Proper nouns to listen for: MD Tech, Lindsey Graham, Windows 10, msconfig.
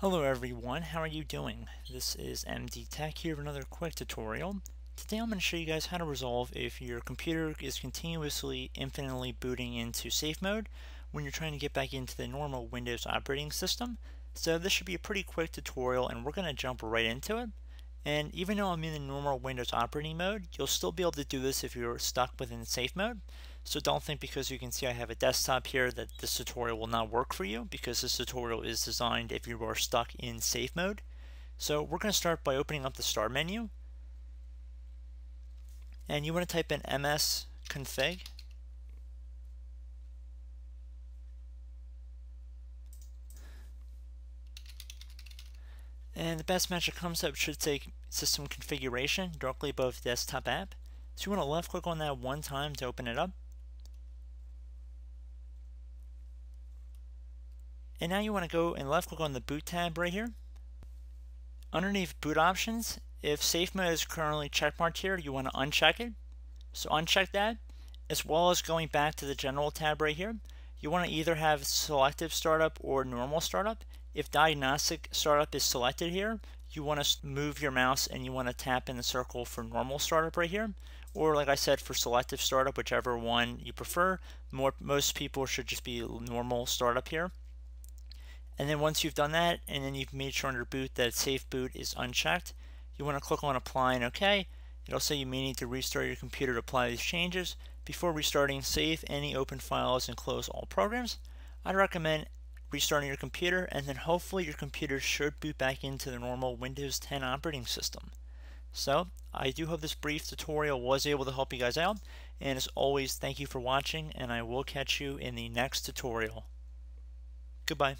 Hello everyone, how are you doing? This is MD Tech here with another quick tutorial. Today I'm going to show you guys how to resolve if your computer is continuously, infinitely booting into safe mode when you're trying to get back into the normal Windows operating system. So this should be a pretty quick tutorial and we're going to jump right into it. And even though I'm in the normal Windows operating mode, you'll still be able to do this if you're stuck within safe mode. So don't think because you can see I have a desktop here that this tutorial will not work for you, because this tutorial is designed if you are stuck in safe mode. So we're going to start by opening up the start menu. And you want to type in msconfig. And the best match that comes up should say system configuration directly above desktop app. So you want to left click on that one time to open it up. And now you want to go and left click on the boot tab right here. Underneath boot options, if safe mode is currently checkmarked here, you want to uncheck it. So uncheck that, as well as going back to the general tab right here. You want to either have selective startup or normal startup. If diagnostic startup is selected here, you want to move your mouse and you want to tap in the circle for normal startup right here. Or like I said, for selective startup, whichever one you prefer. Most people should just be normal startup here. And then once you've done that, and then you've made sure under boot that safe boot is unchecked, you want to click on apply and OK. It'll say you may need to restart your computer to apply these changes. Before restarting, save any open files and close all programs. I'd recommend restarting your computer, and then hopefully your computer should boot back into the normal Windows 10 operating system. So I do hope this brief tutorial was able to help you guys out, and as always, thank you for watching, and I will catch you in the next tutorial. Goodbye.